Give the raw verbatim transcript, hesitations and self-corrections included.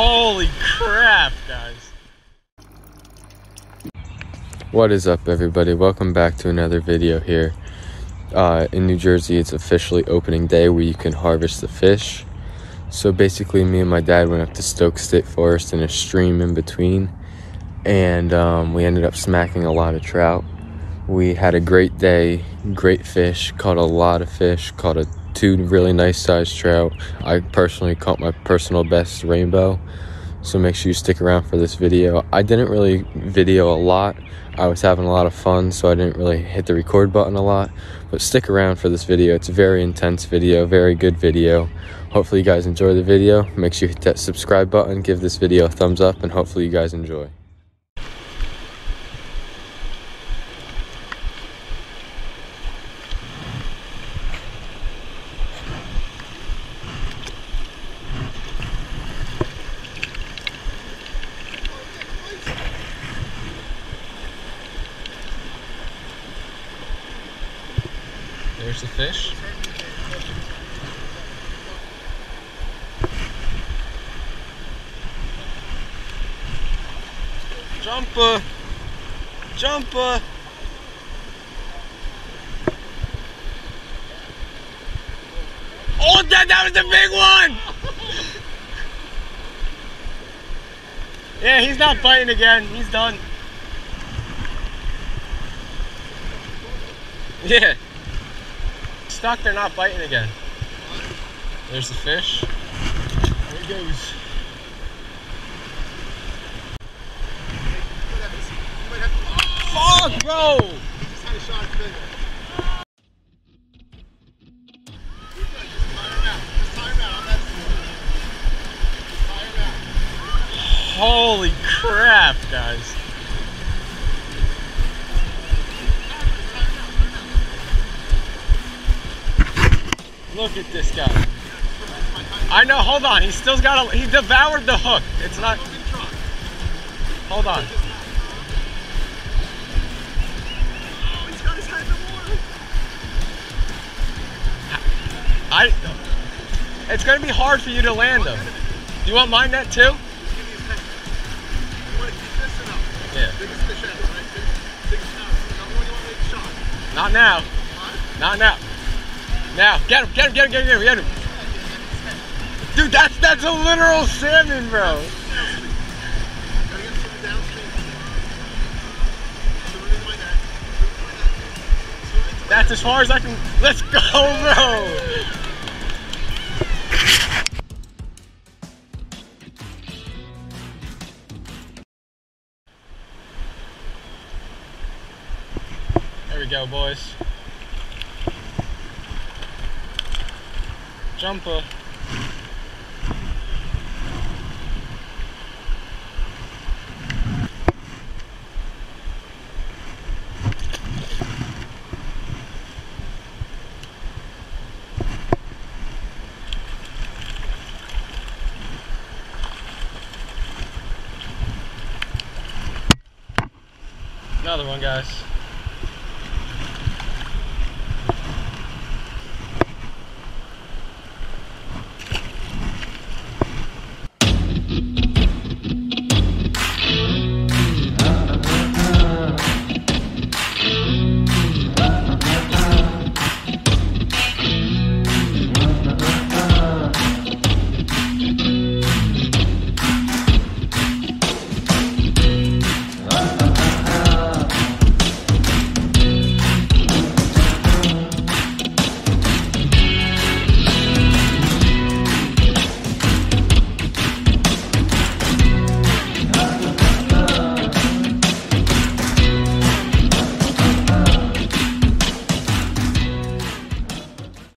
Holy crap, guys. What is up, everybody? Welcome back to another video here. Uh, in New Jersey, it's officially opening day where you can harvest the fish. So basically, me and my dad went up to Stokes State Forest in a stream in between, and um, we ended up smacking a lot of trout. We had a great day, great fish, caught a lot of fish, caught a two really nice sized trout. I personally caught my personal best rainbow, so make sure you stick around for this video. I didn't really video a lot. I was having a lot of fun, so I didn't really hit the record button a lot, but stick around for this video. It's a very intense video, very good video. Hopefully you guys enjoy the video. Make sure you hit that subscribe button, give this video a thumbs up, and hopefully you guys enjoy. There's the fish. Jumper! Jumper! Oh, that, that was the big one! Yeah, he's not biting again. He's done. Yeah. Stuck, they're not biting again. There's the fish. There he goes. Oh, fuck, bro! He just had a shot at the finger. Just tie him out. Just tie him out. I'm not just tie him out. Holy crap, guys. Look at this guy. I know, hold on, he still's got a, he devoured the hook. It's not, hold on. Oh, he's got his head in the water. I, it's gonna be hard for you to land him. Do you want my net too? Yeah. Not now, not now. Now, get him, get him, get him, get him, get him. Dude, that's that's a literal salmon, bro. That's as far as I can. Let's go, bro. There we go, boys. Jumper. Another one, guys.